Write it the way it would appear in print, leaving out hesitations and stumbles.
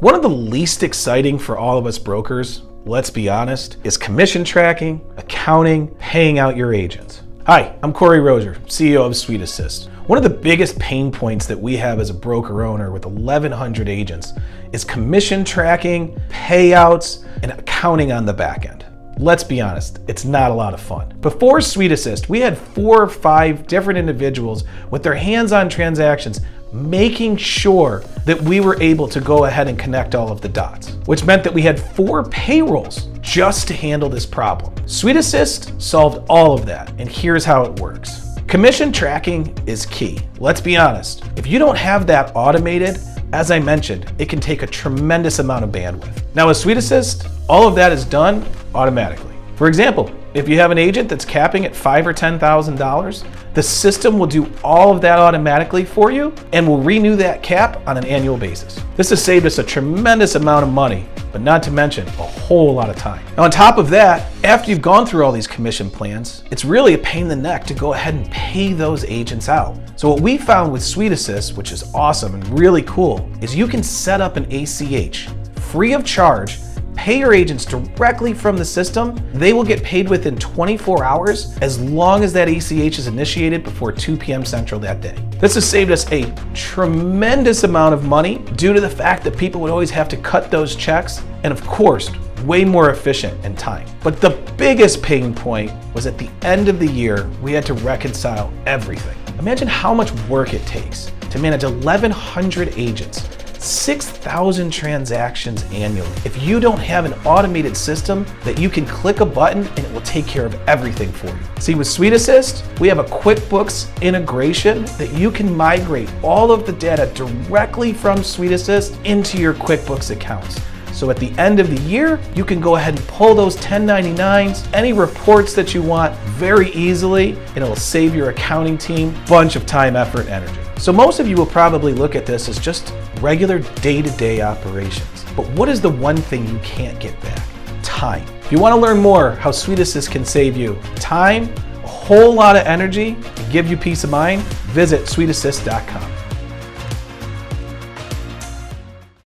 One of the least exciting for all of us brokers, let's be honest, is commission tracking, accounting, paying out your agents. Hi, I'm Cory Rozier, CEO of Sweet Assist. One of the biggest pain points that we have as a broker owner with 1,100 agents is commission tracking, payouts, and accounting on the back end. Let's be honest, it's not a lot of fun. Before Sweet Assist, we had 4 or 5 different individuals with their hands on transactions making sure that we were able to go ahead and connect all of the dots, which meant that we had 4 payrolls just to handle this problem. Sweet Assist solved all of that, and here's how it works. Commission tracking is key. Let's be honest, if you don't have that automated, as I mentioned, it can take a tremendous amount of bandwidth. Now with Sweet Assist, all of that is done automatically. For example, if you have an agent that's capping at $5,000 or $10,000, the system will do all of that automatically for you and will renew that cap on an annual basis. This has saved us a tremendous amount of money, but not to mention a whole lot of time. Now on top of that, after you've gone through all these commission plans, it's really a pain in the neck to go ahead and pay those agents out. So what we found with Sweet Assist, which is awesome and really cool, is you can set up an ACH free of charge, pay your agents directly from the system. They will get paid within 24 hours as long as that ACH is initiated before 2 p.m. Central that day. This has saved us a tremendous amount of money due to the fact that people would always have to cut those checks, and of course, way more efficient in time. But the biggest pain point was at the end of the year, we had to reconcile everything. Imagine how much work it takes to manage 1,100 agents, 6,000 transactions annually. If you don't have an automated system that you can click a button and it will take care of everything for you. See, with Sweet Assist, we have a QuickBooks integration that you can migrate all of the data directly from Sweet Assist into your QuickBooks accounts. So at the end of the year, you can go ahead and pull those 1099s, any reports that you want very easily, and it'll save your accounting team a bunch of time, effort, and energy. So most of you will probably look at this as just regular day-to-day operations. But what is the one thing you can't get back? Time. If you want to learn more how Sweet Assist can save you time, a whole lot of energy, and give you peace of mind, visit SweetAssist.com.